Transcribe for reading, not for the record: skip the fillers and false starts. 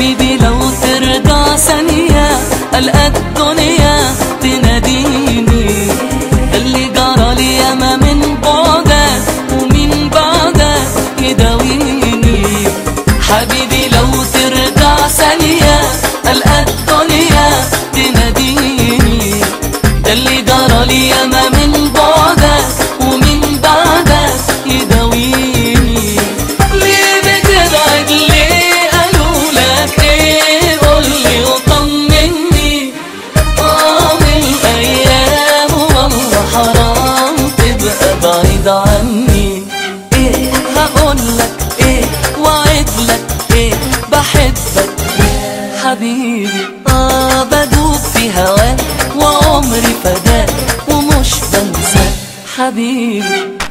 حبيبي لو ترضى ثانية قلقت الدنيا تناديني، اللي جرى لي ياما من بعدك ومن بعدك يداويني. حبيبي لو ترضى ثانية قلقت الدنيا تناديني، اللي جرى لي ياما من بعدك ومن بعدك يداويني. عني ايه هقولك ايه وعدلك ايه بحبك يا حبيبي، بدوب في هواك وعمري فداك ومش بنساك حبيبي.